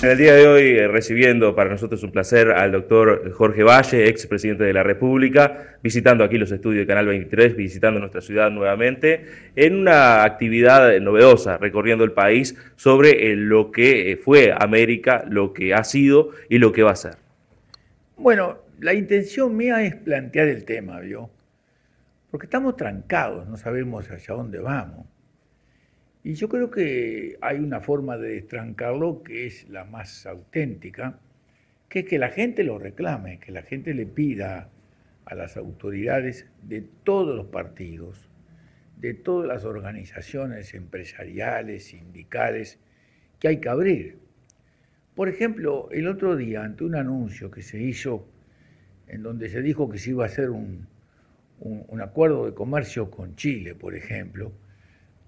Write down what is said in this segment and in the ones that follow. estamos en el día de hoy recibiendo, para nosotros es un placer, al doctor Jorge Valle, expresidente de la República, visitando aquí los estudios de Canal 23, visitando nuestra ciudad nuevamente, en una actividad novedosa, recorriendo el país sobre lo que fue América, lo que ha sido y lo que va a ser. Bueno, la intención mía es plantear el tema, ¿vio? Porque estamos trancados, no sabemos hacia dónde vamos. Y yo creo que hay una forma de destrancarlo que es la más auténtica, que es que la gente lo reclame, que la gente le pida a las autoridades de todos los partidos, de todas las organizaciones empresariales, sindicales, que hay que abrir. Por ejemplo, el otro día, ante un anuncio que se hizo, en donde se dijo que se iba a hacer un acuerdo de comercio con Chile, por ejemplo,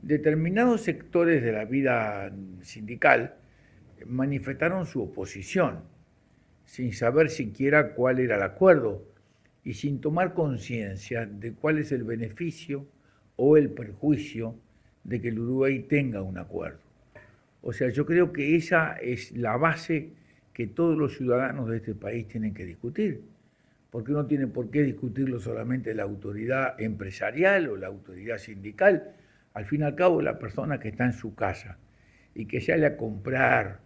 determinados sectores de la vida sindical manifestaron su oposición, sin saber siquiera cuál era el acuerdo y sin tomar conciencia de cuál es el beneficio o el perjuicio de que el Uruguay tenga un acuerdo. O sea, yo creo que esa es la base que todos los ciudadanos de este país tienen que discutir, porque no tiene por qué discutirlo solamente la autoridad empresarial o la autoridad sindical. Al fin y al cabo, la persona que está en su casa y que sale a comprar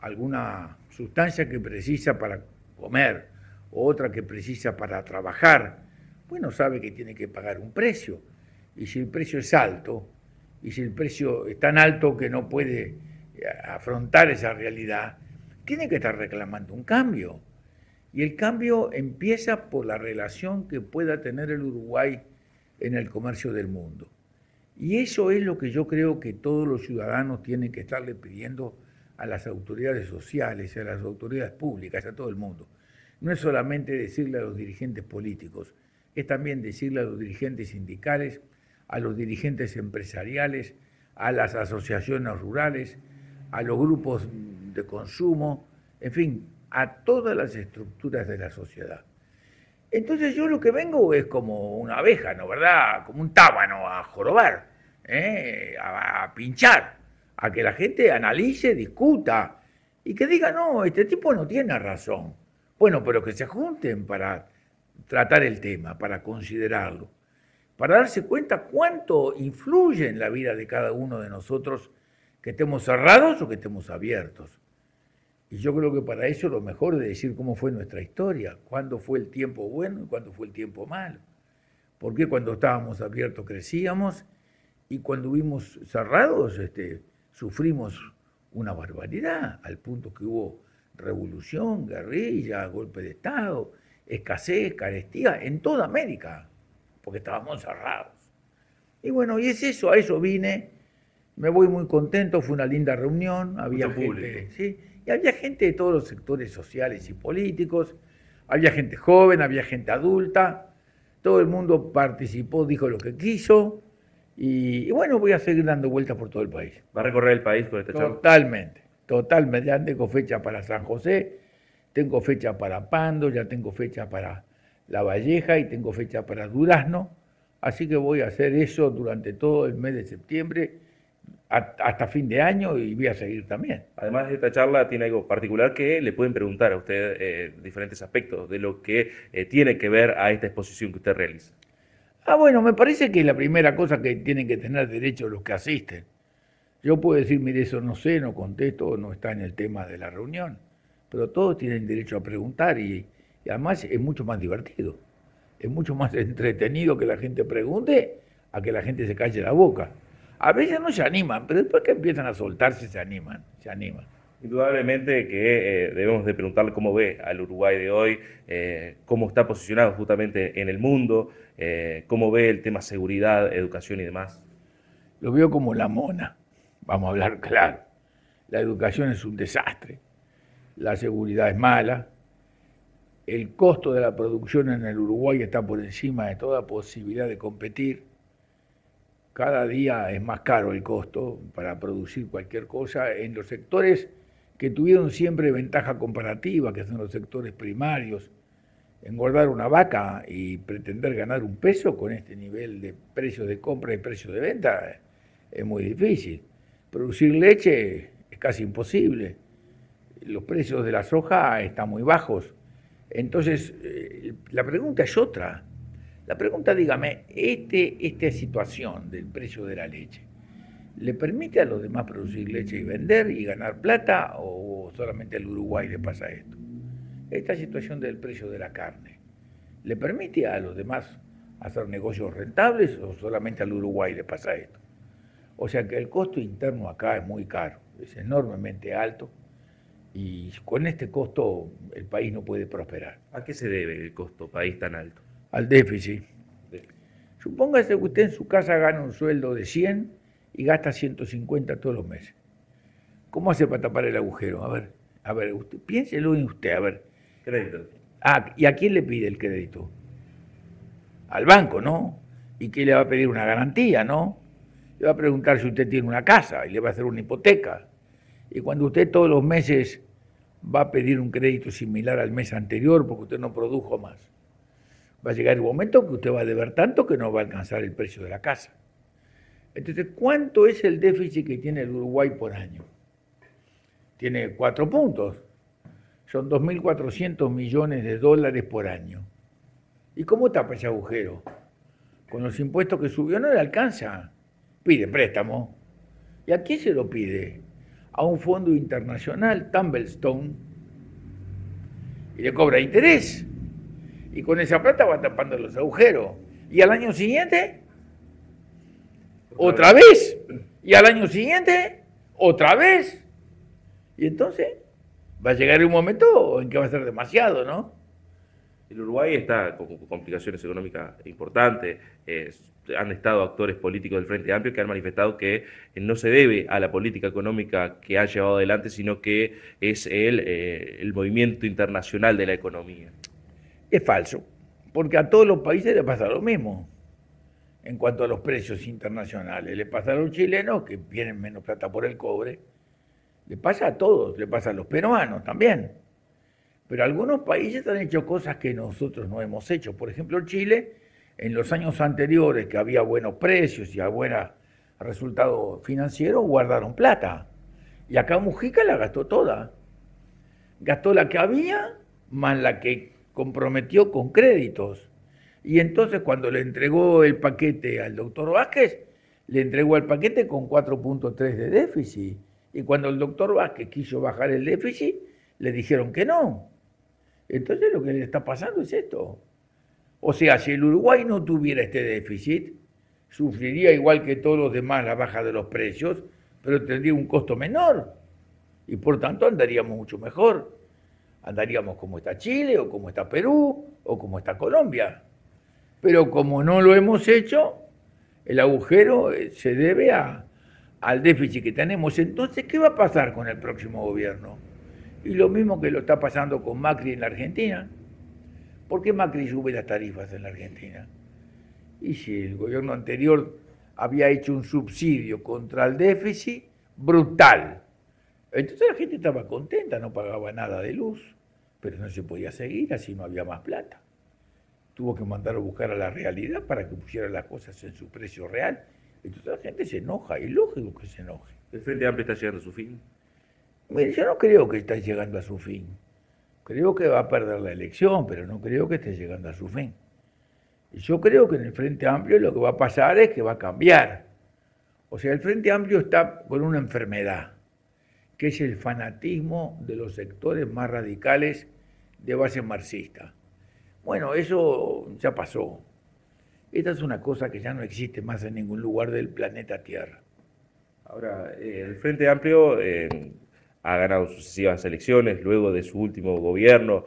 alguna sustancia que precisa para comer o otra que precisa para trabajar, bueno, sabe que tiene que pagar un precio. Y si el precio es alto, y si el precio es tan alto que no puede afrontar esa realidad, tiene que estar reclamando un cambio. Y el cambio empieza por la relación que pueda tener el Uruguay en el comercio del mundo. Y eso es lo que yo creo que todos los ciudadanos tienen que estarle pidiendo a las autoridades sociales, a las autoridades públicas, a todo el mundo. No es solamente decirle a los dirigentes políticos, es también decirle a los dirigentes sindicales, a los dirigentes empresariales, a las asociaciones rurales, a los grupos de consumo, en fin, a todas las estructuras de la sociedad. Entonces yo lo que vengo es como una abeja, ¿no? ¿Verdad? Como un tábano a jorobar, a pinchar, a que la gente analice, discuta y que diga, no, este tipo no tiene razón. Bueno, pero que se junten para tratar el tema, para considerarlo, para darse cuenta cuánto influye en la vida de cada uno de nosotros que estemos cerrados o que estemos abiertos. Y yo creo que para eso lo mejor es decir cómo fue nuestra historia, cuándo fue el tiempo bueno y cuándo fue el tiempo malo. Porque cuando estábamos abiertos crecíamos y cuando estuvimos cerrados sufrimos una barbaridad, al punto que hubo revolución, guerrilla, golpe de Estado, escasez, carestía, en toda América, porque estábamos cerrados. Y bueno, y es eso, a eso vine, me voy muy contento, fue una linda reunión, había mucho gente, ¿sí? Y había gente de todos los sectores sociales y políticos, había gente joven, había gente adulta, todo el mundo participó, dijo lo que quiso, y bueno, voy a seguir dando vueltas por todo el país. ¿Va a recorrer el país con este show? Totalmente, totalmente. Ya tengo fecha para San José, tengo fecha para Pando, ya tengo fecha para La Valleja y tengo fecha para Durazno, así que voy a hacer eso durante todo el mes de septiembre, hasta fin de año, y voy a seguir también. Además de esta charla tiene algo particular que le pueden preguntar a usted diferentes aspectos de lo que tiene que ver a esta exposición que usted realiza. Ah, bueno, me parece que es la primera cosa que tienen que tener derecho los que asisten. Yo puedo decir, mire, eso no sé, no contesto, no está en el tema de la reunión, pero todos tienen derecho a preguntar y además es mucho más divertido, es mucho más entretenido que la gente pregunte a que la gente se calle la boca. A veces no se animan, pero después que empiezan a soltarse se animan, se animan. Indudablemente que debemos de preguntarle cómo ve al Uruguay de hoy, cómo está posicionado justamente en el mundo, cómo ve el tema seguridad, educación y demás. Lo veo como la mona, vamos a hablar claro. La educación es un desastre, la seguridad es mala, el costo de la producción en el Uruguay está por encima de toda posibilidad de competir. Cada día es más caro el costo para producir cualquier cosa en los sectores que tuvieron siempre ventaja comparativa, que son los sectores primarios. Engordar una vaca y pretender ganar un peso con este nivel de precios de compra y precios de venta es muy difícil. Producir leche es casi imposible. los precios de la soja están muy bajos. Entonces, la pregunta es otra. La pregunta, dígame, esta situación del precio de la leche, ¿le permite a los demás producir leche y vender y ganar plata o solamente al Uruguay le pasa esto? Esta situación del precio de la carne, ¿le permite a los demás hacer negocios rentables o solamente al Uruguay le pasa esto? O sea que el costo interno acá es muy caro, es enormemente alto y con este costo el país no puede prosperar. ¿A qué se debe el costo país tan alto? Al déficit. Supóngase que usted en su casa gana un sueldo de 100 y gasta 150 todos los meses. ¿Cómo hace para tapar el agujero? A ver, usted, piénselo en usted, a ver. Crédito. Ah, ¿y a quién le pide el crédito? Al banco, ¿no? ¿Y qué le va a pedir? Una garantía, ¿no? Le va a preguntar si usted tiene una casa y le va a hacer una hipoteca. Y cuando usted todos los meses va a pedir un crédito similar al mes anterior porque usted no produjo más, va a llegar el momento que usted va a deber tanto que no va a alcanzar el precio de la casa. Entonces, ¿cuánto es el déficit que tiene el Uruguay por año? Tiene 4 puntos. Son 2.400 millones de dólares por año. ¿Y cómo tapa ese agujero? Con los impuestos que subió no le alcanza. Pide préstamo. ¿Y a quién se lo pide? A un fondo internacional, Tumblestone, y le cobra interés. Y con esa plata va tapando los agujeros. Y al año siguiente, otra vez. Y al año siguiente, otra vez. Y entonces va a llegar un momento en que va a ser demasiado, ¿no? El Uruguay está con complicaciones económicas importantes. Han estado actores políticos del Frente Amplio que han manifestado que no se debe a la política económica que han llevado adelante, sino que es el movimiento internacional de la economía. Es falso, porque a todos los países les pasa lo mismo en cuanto a los precios internacionales. Le pasa a los chilenos, que tienen menos plata por el cobre. Le pasa a todos, le pasa a los peruanos también. Pero algunos países han hecho cosas que nosotros no hemos hecho. Por ejemplo, Chile, en los años anteriores, que había buenos precios y buenos resultados financieros, guardaron plata. Y acá Mujica la gastó toda. Gastó la que había, más la que comprometió con créditos. Y entonces cuando le entregó el paquete al doctor Vázquez, le entregó el paquete con 4.3 de déficit. Y cuando el doctor Vázquez quiso bajar el déficit, le dijeron que no. Entonces lo que le está pasando es esto. O sea, si el Uruguay no tuviera este déficit, sufriría igual que todos los demás la baja de los precios, pero tendría un costo menor. Y por tanto andaríamos mucho mejor. Andaríamos como está Chile, o como está Perú, o como está Colombia. Pero como no lo hemos hecho, el agujero se debe al déficit que tenemos. Entonces, ¿qué va a pasar con el próximo gobierno? Y lo mismo que lo está pasando con Macri en la Argentina. ¿Por qué Macri sube las tarifas en la Argentina? Y si el gobierno anterior había hecho un subsidio contra el déficit brutal, entonces la gente estaba contenta, no pagaba nada de luz, pero no se podía seguir, así no había más plata. Tuvo que mandar a buscar a la realidad para que pusieran las cosas en su precio real. Entonces la gente se enoja, y lógico que se enoje. ¿El Frente Amplio está llegando a su fin? Mire, yo no creo que esté llegando a su fin. Creo que va a perder la elección, pero no creo que esté llegando a su fin. Yo creo que en el Frente Amplio lo que va a pasar es que va a cambiar. O sea, el Frente Amplio está con una enfermedad, que es el fanatismo de los sectores más radicales de base marxista. Bueno, eso ya pasó. Esta es una cosa que ya no existe más en ningún lugar del planeta Tierra. Ahora, el Frente Amplio ha ganado sucesivas elecciones luego de su último gobierno.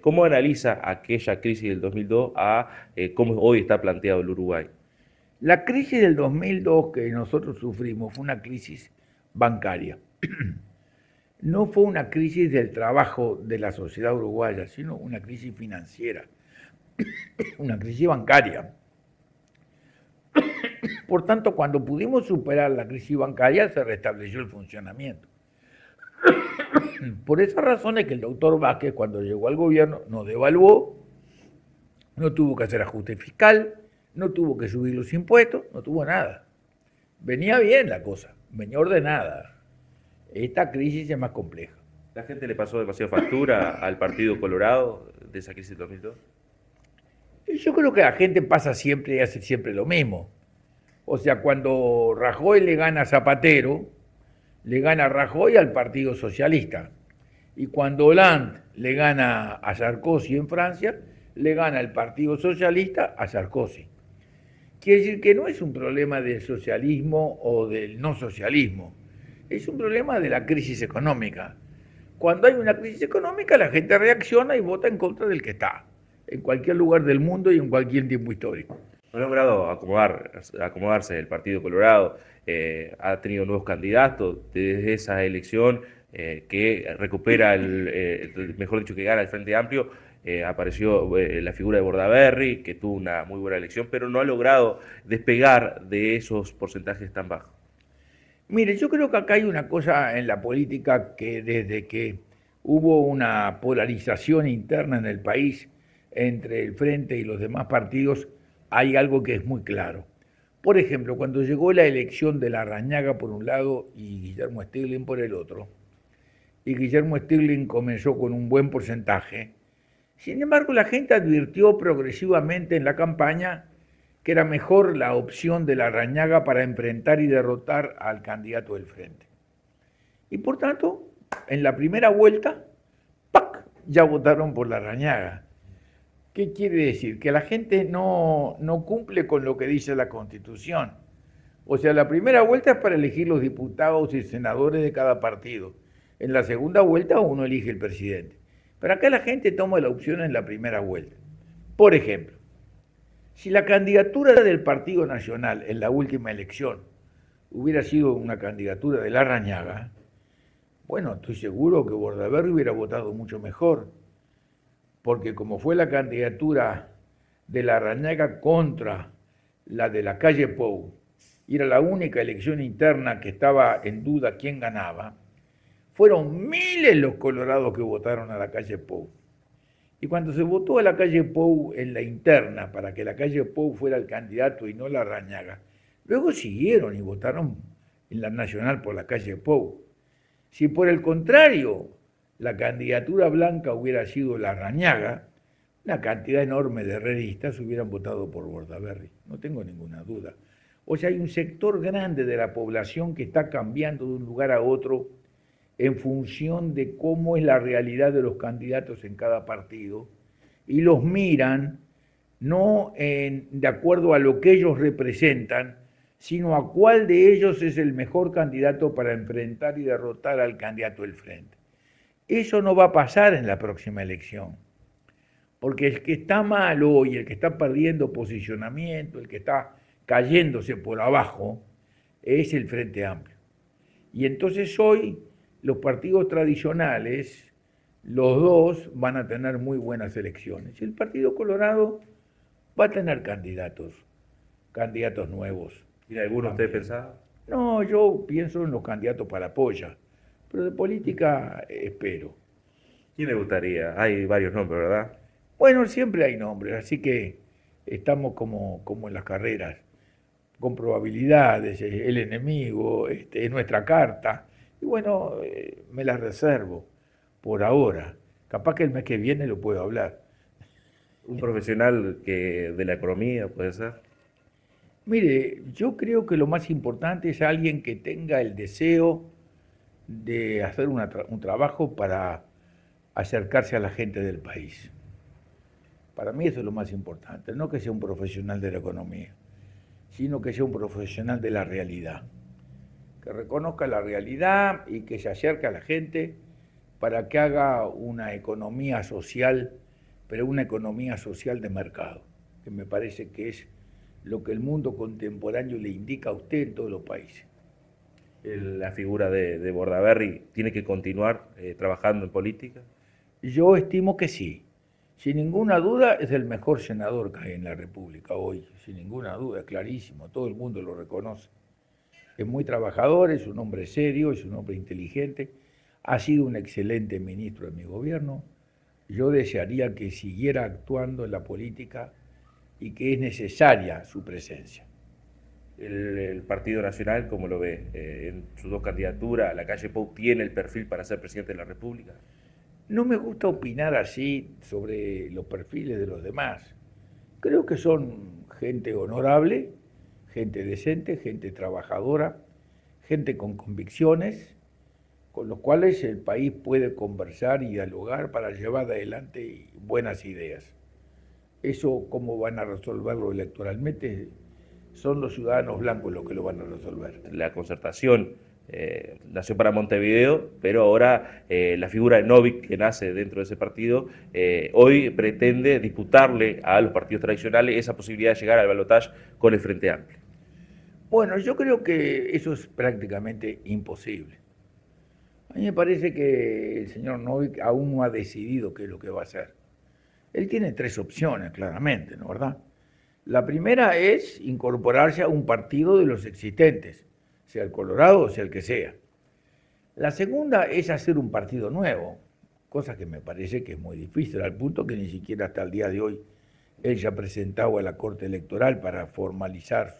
¿Cómo analiza aquella crisis del 2002 cómo hoy está planteado el Uruguay? La crisis del 2002 que nosotros sufrimos fue una crisis bancaria. No fue una crisis del trabajo de la sociedad uruguaya, sino una crisis financiera, una crisis bancaria. Por tanto, cuando pudimos superar la crisis bancaria, se restableció el funcionamiento. Por esas razones que el doctor Vázquez, cuando llegó al gobierno, no devaluó, no tuvo que hacer ajuste fiscal, no tuvo que subir los impuestos, no tuvo nada. Venía bien la cosa, venía ordenada. Esta crisis es más compleja. ¿La gente le pasó demasiada factura al Partido Colorado de esa crisis del 2002? Yo creo que la gente pasa siempre y hace siempre lo mismo. O sea, cuando Rajoy le gana a Zapatero, le gana a Rajoy al Partido Socialista. Y cuando Hollande le gana a Sarkozy en Francia, le gana el Partido Socialista a Sarkozy. Quiere decir que no es un problema del socialismo o del no socialismo, es un problema de la crisis económica. Cuando hay una crisis económica, la gente reacciona y vota en contra del que está, en cualquier lugar del mundo y en cualquier tiempo histórico. No ha logrado acomodarse el Partido Colorado, ha tenido nuevos candidatos desde esa elección que recupera, mejor dicho, que gana el Frente Amplio. Apareció la figura de Bordaberry, que tuvo una muy buena elección, pero no ha logrado despegar de esos porcentajes tan bajos. Mire, yo creo que acá hay una cosa en la política que desde que hubo una polarización interna en el país entre el Frente y los demás partidos, hay algo que es muy claro. Por ejemplo, cuando llegó la elección de Larrañaga por un lado y Guillermo Stirling por el otro, y Guillermo Stirling comenzó con un buen porcentaje, sin embargo, la gente advirtió progresivamente en la campaña que era mejor la opción de Larrañaga para enfrentar y derrotar al candidato del Frente. Y por tanto, en la primera vuelta, ¡pac!, ya votaron por Larrañaga. ¿Qué quiere decir? Que la gente no cumple con lo que dice la Constitución. O sea, la primera vuelta es para elegir los diputados y senadores de cada partido. En la segunda vuelta uno elige el presidente. Pero acá la gente toma la opción en la primera vuelta. Por ejemplo, si la candidatura del Partido Nacional en la última elección hubiera sido una candidatura de Larrañaga, bueno, estoy seguro que Bordaberry hubiera votado mucho mejor, porque como fue la candidatura de Larrañaga contra la de Lacalle Pou, y era la única elección interna que estaba en duda quién ganaba, fueron miles los colorados que votaron a Lacalle Pou. Y cuando se votó a Lacalle Pou en la interna para que Lacalle Pou fuera el candidato y no Larrañaga, luego siguieron y votaron en la nacional por Lacalle Pou. Si por el contrario la candidatura blanca hubiera sido Larrañaga, una cantidad enorme de herreristas hubieran votado por Bordaberry, no tengo ninguna duda. O sea, hay un sector grande de la población que está cambiando de un lugar a otro en función de cómo es la realidad de los candidatos en cada partido, y los miran no de acuerdo a lo que ellos representan, sino a cuál de ellos es el mejor candidato para enfrentar y derrotar al candidato del Frente. Eso no va a pasar en la próxima elección, porque el que está mal hoy, el que está perdiendo posicionamiento, el que está cayéndose por abajo, es el Frente Amplio. Y entonces hoy los partidos tradicionales, los dos, van a tener muy buenas elecciones. El Partido Colorado va a tener candidatos nuevos. ¿Y alguno usted pensaba? No, yo pienso en los candidatos para Polla, pero de política espero. ¿Quién le gustaría? Hay varios nombres, ¿verdad? Bueno, siempre hay nombres, así que estamos como en las carreras, con probabilidades, el enemigo, es nuestra carta. Y bueno, me las reservo por ahora. Capaz que el mes que viene lo puedo hablar. ¿Un profesional de la economía puede ser? Mire, yo creo que lo más importante es alguien que tenga el deseo de hacer un trabajo para acercarse a la gente del país. Para mí eso es lo más importante. No que sea un profesional de la economía, sino que sea un profesional de la realidad, que reconozca la realidad y que se acerque a la gente para que haga una economía social, pero una economía social de mercado, que me parece que es lo que el mundo contemporáneo le indica a usted en todos los países. ¿La figura de Bordaberry tiene que continuar trabajando en política? Yo estimo que sí. Sin ninguna duda es el mejor senador que hay en la República hoy, sin ninguna duda, es clarísimo, todo el mundo lo reconoce. Es muy trabajador, es un hombre serio, es un hombre inteligente, ha sido un excelente ministro de mi gobierno. Yo desearía que siguiera actuando en la política y que es necesaria su presencia. el Partido Nacional, ¿cómo lo ve? En sus dos candidaturas, Lacalle Pou tiene el perfil para ser presidente de la República. No me gusta opinar así sobre los perfiles de los demás. Creo que son gente honorable, gente decente, gente trabajadora, gente con convicciones, con los cuales el país puede conversar y dialogar para llevar adelante buenas ideas. Eso, cómo van a resolverlo electoralmente, son los ciudadanos blancos los que lo van a resolver. La concertación nació para Montevideo, pero ahora la figura de Novik, que nace dentro de ese partido, hoy pretende disputarle a los partidos tradicionales esa posibilidad de llegar al balotaje con el Frente Amplio. Bueno, yo creo que eso es prácticamente imposible. A mí me parece que el señor Novik aún no ha decidido qué es lo que va a hacer. Él tiene tres opciones, claramente, ¿no es verdad? La primera es incorporarse a un partido de los existentes, sea el Colorado o sea el que sea. La segunda es hacer un partido nuevo, cosa que me parece que es muy difícil, al punto que ni siquiera hasta el día de hoy él ya ha presentado a la Corte Electoral para formalizar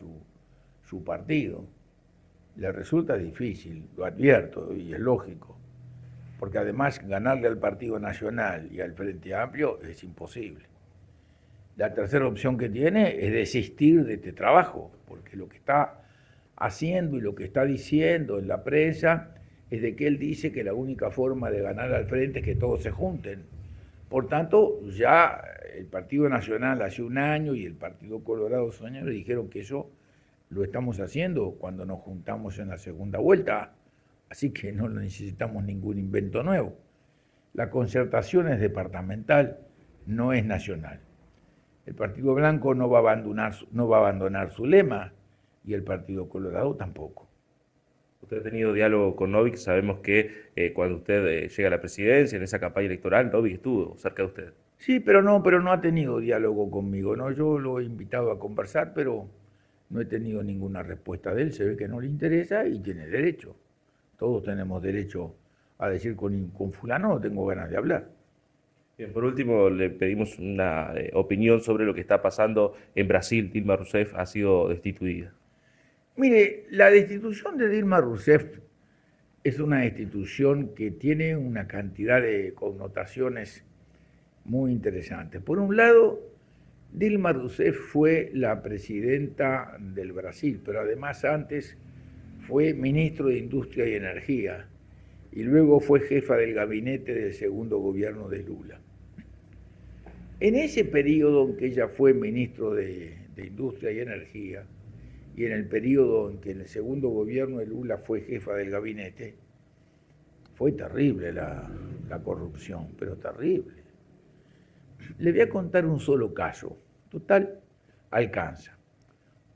su partido. Le resulta difícil, lo advierto, y es lógico, porque además ganarle al Partido Nacional y al Frente Amplio es imposible. La tercera opción que tiene es desistir de este trabajo, porque lo que está haciendo y lo que está diciendo en la prensa es de que él dice que la única forma de ganar al frente es que todos se junten. Por tanto, ya el Partido Nacional hace un año y el Partido Colorado hace un año le dijeron que eso lo estamos haciendo cuando nos juntamos en la segunda vuelta, así que no necesitamos ningún invento nuevo. La concertación es departamental, no es nacional. El Partido Blanco no va a abandonar su lema y el Partido Colorado tampoco. Usted ha tenido diálogo con Novik, sabemos que cuando usted llega a la presidencia, en esa campaña electoral, Novik estuvo cerca de usted. Sí, pero no ha tenido diálogo conmigo, ¿no? Yo lo he invitado a conversar, pero no he tenido ninguna respuesta de él. Se ve que no le interesa y tiene derecho. Todos tenemos derecho a decir con fulano no tengo ganas de hablar. Bien, por último, le pedimos una opinión sobre lo que está pasando en Brasil. Dilma Rousseff ha sido destituida. Mire, la destitución de Dilma Rousseff es una destitución que tiene una cantidad de connotaciones muy interesantes. Por un lado, Dilma Rousseff fue la presidenta del Brasil, pero además antes fue ministro de Industria y Energía y luego fue jefa del gabinete del segundo gobierno de Lula. En ese periodo en que ella fue ministro de Industria y Energía y en el periodo en que en el segundo gobierno de Lula fue jefa del gabinete, fue terrible la corrupción, pero terrible. Le voy a contar un solo caso, total, alcanza.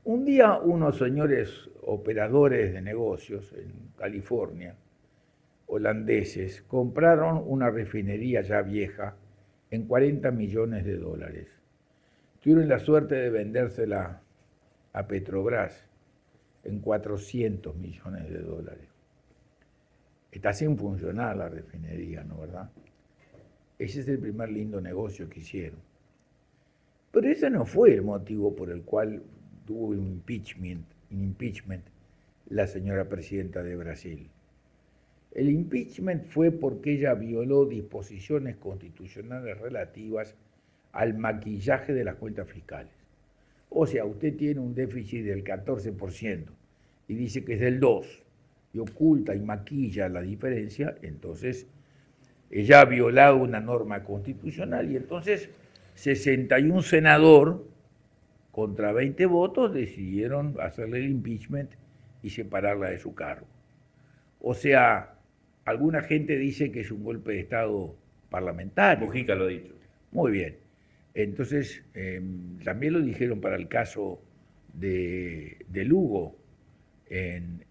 Un día unos señores operadores de negocios en California, holandeses, compraron una refinería ya vieja en 40 millones de dólares. Tuvieron la suerte de vendérsela a Petrobras en 400 millones de dólares. Está sin funcionar la refinería, ¿no, verdad? Ese es el primer lindo negocio que hicieron. Pero ese no fue el motivo por el cual tuvo un impeachment la señora presidenta de Brasil. El impeachment fue porque ella violó disposiciones constitucionales relativas al maquillaje de las cuentas fiscales. O sea, usted tiene un déficit del 14% y dice que es del 2% y oculta y maquilla la diferencia, entonces ella ha violado una norma constitucional y entonces 61 senadores contra 20 votos decidieron hacerle el impeachment y separarla de su cargo. O sea, alguna gente dice que es un golpe de Estado parlamentario. Mujica lo ha dicho. Muy bien. Entonces, también lo dijeron para el caso de Lugo en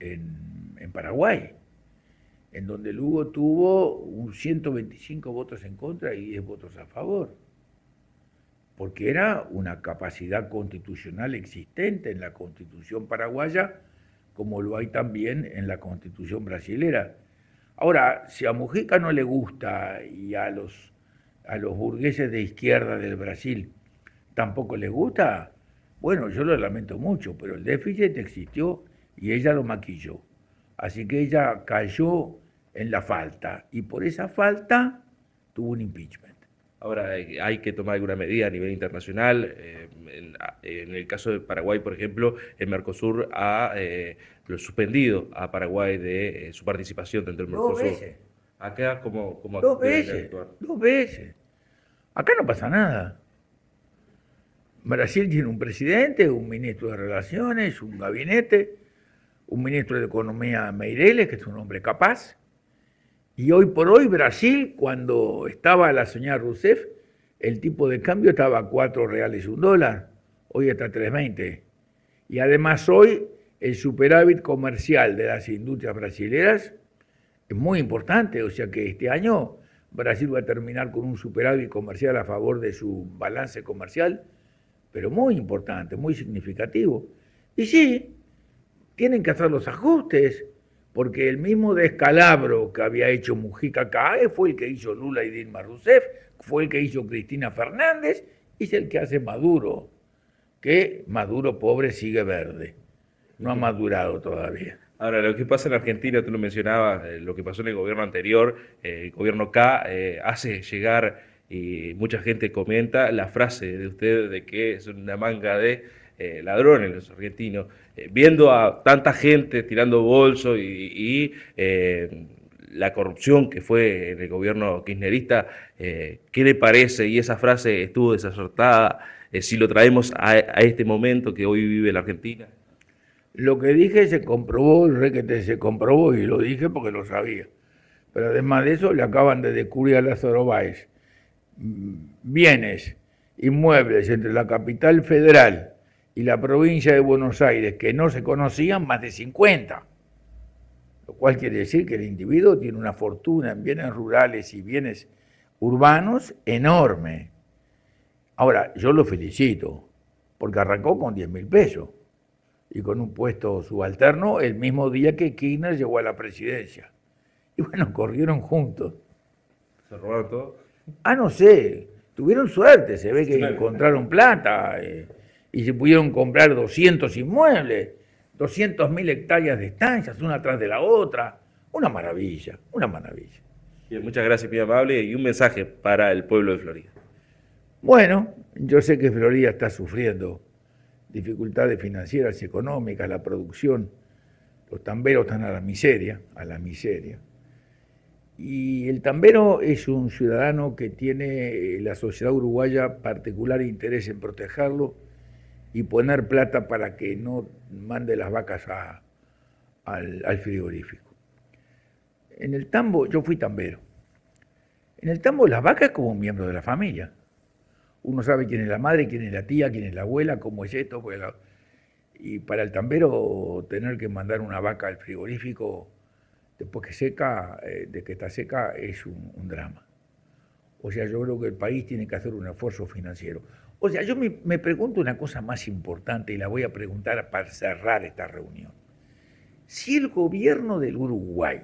Paraguay, en donde Lugo tuvo un 125 votos en contra y 10 votos a favor, porque era una capacidad constitucional existente en la Constitución paraguaya, como lo hay también en la Constitución brasilera. Ahora, si a Mujica no le gusta y a los burgueses de izquierda del Brasil tampoco les gusta, Bueno, yo lo lamento mucho, pero el déficit existió y ella lo maquilló. Así que ella cayó en la falta y por esa falta tuvo un impeachment. Ahora hay que tomar alguna medida a nivel internacional. En el caso de Paraguay, por ejemplo, el Mercosur ha suspendido a Paraguay de su participación dentro del Mercosur. 2 veces. Acá como 2 veces. Actuar. 2 veces. Acá no pasa nada. Brasil tiene un presidente, un ministro de Relaciones, un gabinete, un ministro de Economía, Meireles, que es un hombre capaz. Y hoy por hoy Brasil, cuando estaba la señora Rousseff, el tipo de cambio estaba a $4 y $1, hoy está a 3.20. Y además hoy el superávit comercial de las industrias brasileras es muy importante, o sea que este año Brasil va a terminar con un superávit comercial a favor de su balance comercial, pero muy importante, muy significativo. Y sí, tienen que hacer los ajustes, porque el mismo descalabro que había hecho Mujica acá fue el que hizo Lula y Dilma Rousseff, fue el que hizo Cristina Fernández, y es el que hace Maduro, que Maduro pobre sigue verde, no ha madurado todavía. Ahora, lo que pasa en Argentina, tú lo mencionabas, lo que pasó en el gobierno anterior, el gobierno K, hace llegar, y mucha gente comenta, la frase de usted de que es una manga de... ladrones los argentinos, viendo a tanta gente tirando bolsos y la corrupción que fue en el gobierno kirchnerista, ¿qué le parece? Y esa frase estuvo desacertada, si lo traemos a este momento que hoy vive la Argentina. Lo que dije se comprobó, se comprobó, y lo dije porque lo sabía. Pero además de eso le acaban de descubrir a Lázaro Báez bienes inmuebles entre la capital federal y la provincia de Buenos Aires, que no se conocían, más de 50. Lo cual quiere decir que el individuo tiene una fortuna en bienes rurales y bienes urbanos enorme. Ahora, yo lo felicito, porque arrancó con 10.000 pesos y con un puesto subalterno el mismo día que Kirchner llegó a la presidencia. Y bueno, corrieron juntos. ¿Se robaron todo? Ah, no sé. Tuvieron suerte, se ve que encontraron plata... y se pudieron comprar 200 inmuebles, 200.000 hectáreas de estancias, una tras de la otra. Una maravilla, una maravilla. Bien, muchas gracias, muy amable, y un mensaje para el pueblo de Florida. Bueno, yo sé que Florida está sufriendo dificultades financieras y económicas, la producción, los tamberos están a la miseria. Y el tambero es un ciudadano que tiene la sociedad uruguaya particular interés en protegerlo, y poner plata para que no mande las vacas al frigorífico. En el tambo, yo fui tambero, en el tambo las vacas como un miembro de la familia. Uno sabe quién es la madre, quién es la tía, quién es la abuela, cómo es esto. Y para el tambero tener que mandar una vaca al frigorífico después que seca, de que está seca, es un drama. O sea, yo creo que el país tiene que hacer un esfuerzo financiero. O sea, yo me pregunto una cosa más importante y la voy a preguntar para cerrar esta reunión. Si el gobierno del Uruguay,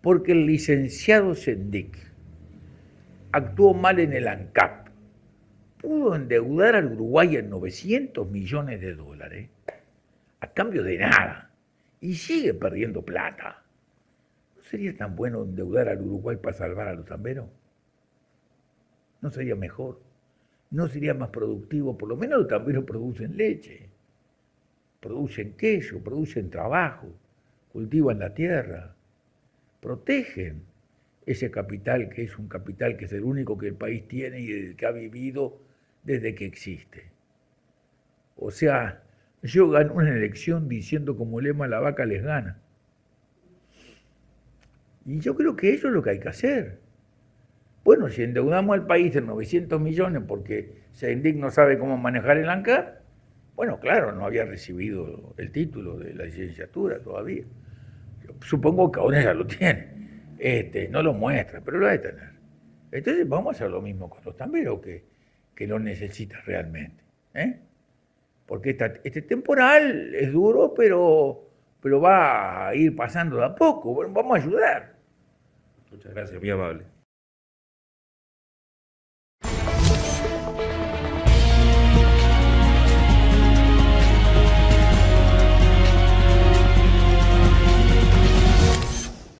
porque el licenciado Sendic actuó mal en el ANCAP, pudo endeudar al Uruguay en $900 millones a cambio de nada y sigue perdiendo plata, ¿no sería tan bueno endeudar al Uruguay para salvar a los tamberos? ¿No sería mejor? ¿No sería más productivo? Por lo menos también producen leche, producen queso, producen trabajo, cultivan la tierra, protegen ese capital que es un capital que es el único que el país tiene y del que ha vivido desde que existe. O sea, yo gané una elección diciendo como lema la vaca les gana. Y yo creo que eso es lo que hay que hacer. Bueno, si endeudamos al país en 900 millones porque Sendic no sabe cómo manejar el ANCAP, bueno, claro, no había recibido el título de la licenciatura todavía. Supongo que ahora ya lo tiene, no lo muestra, pero lo ha de tener. Entonces vamos a hacer lo mismo con los tamberos que lo necesitan realmente. Porque este temporal es duro, pero va a ir pasando de a poco. Bueno, vamos a ayudar. Muchas gracias, muy amable.